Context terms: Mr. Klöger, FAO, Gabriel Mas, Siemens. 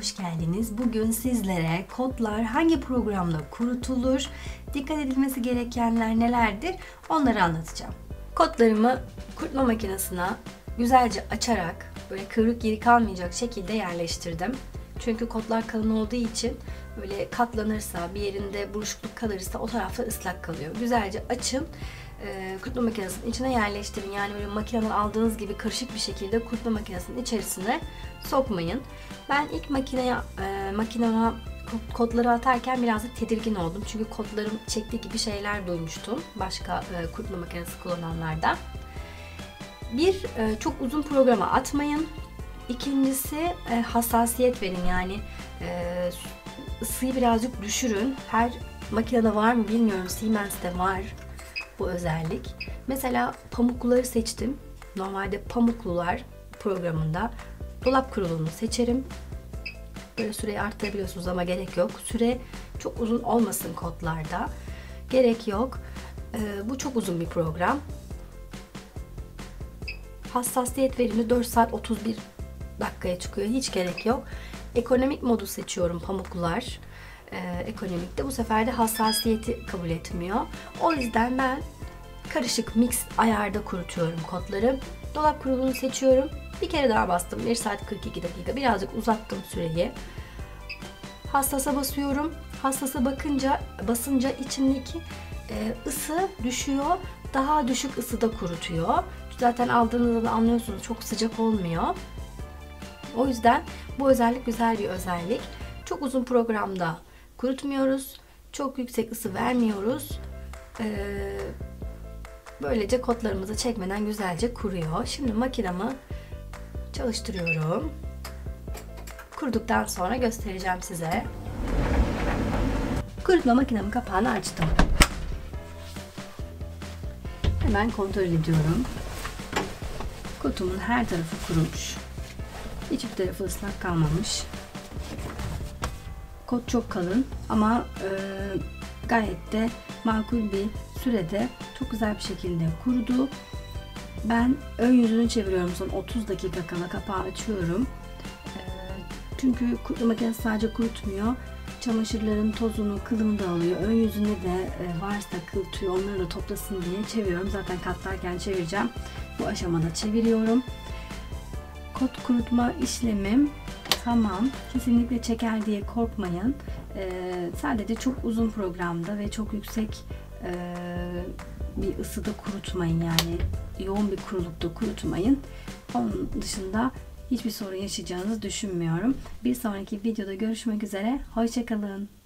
hoş geldiniz. Bugün sizlere kodlar hangi programla kurutulur, dikkat edilmesi gerekenler nelerdir onları anlatacağım. Kodlarımı kurutma makinesine güzelce açarak böyle kıvrık yeri kalmayacak şekilde yerleştirdim. Çünkü kodlar kalın olduğu için böyle katlanırsa, bir yerinde buruşukluk kalırsa o tarafta ıslak kalıyor. Güzelce açın, kurutma makinesinin içine yerleştirin. Yani böyle makineden aldığınız gibi karışık bir şekilde kurutma makinesinin içerisine sokmayın. Ben ilk makineme kodları atarken birazcık tedirgin oldum. Çünkü kodlarım çektiği gibi şeyler duymuştum başka kurutma makinesi kullananlardan. Bir, çok uzun programa atmayın. İkincisi, hassasiyet verin, yani ısıyı birazcık düşürün. Her makinede var mı bilmiyorum, Siemens'te var bu özellik. Mesela pamukluları seçtim. Normalde pamuklular programında dolap kurulumunu seçerim. Böyle süreyi arttırabiliyorsunuz ama gerek yok. Süre çok uzun olmasın kodlarda. Gerek yok. Bu çok uzun bir program. Hassasiyet verimi 4 saat 31 dakikaya çıkıyor. Hiç gerek yok. Ekonomik modu seçiyorum pamuklular. Ekonomikte bu sefer de hassasiyeti kabul etmiyor. O yüzden ben karışık mix ayarda kurutuyorum kodları. Dolap kurulumunu seçiyorum. Bir kere daha bastım. 1 saat 42 dakika. Birazcık uzattım süreyi. Hassasa basıyorum. Hassasa basınca içindeki ısı düşüyor. Daha düşük ısıda kurutuyor. Zaten aldığınızda da anlıyorsunuz, çok sıcak olmuyor. O yüzden bu özellik güzel bir özellik. Çok uzun programda kurutmuyoruz. Çok yüksek ısı vermiyoruz. Böylece kodlarımızı çekmeden güzelce kuruyor. Şimdi makinamı çalıştırıyorum. Kuruduktan sonra göstereceğim size. Kurutma makinamın kapağını açtım. Hemen kontrol ediyorum. Kutumun her tarafı kurumuş. Hiçbir tarafı ıslak kalmamış. Kod çok kalın ama gayet de makul bir sürede çok güzel bir şekilde kurudu. Ben ön yüzünü çeviriyorum, son 30 dakika kala kapağı açıyorum. Çünkü kurutma makinesi sadece kurutmuyor. Çamaşırların tozunu, kılını da alıyor. Ön yüzünde de varsa kıl tüy, onları da toplasın diye çeviriyorum. Zaten katlarken çevireceğim. Bu aşamada çeviriyorum. Kod kurutma işlemim tamam. Kesinlikle çeker diye korkmayın. Sadece çok uzun programda ve çok yüksek bir ısıda kurutmayın. Yani yoğun bir kurulukta kurutmayın. Onun dışında hiçbir sorun yaşayacağınızı düşünmüyorum. Bir sonraki videoda görüşmek üzere. Hoşça kalın.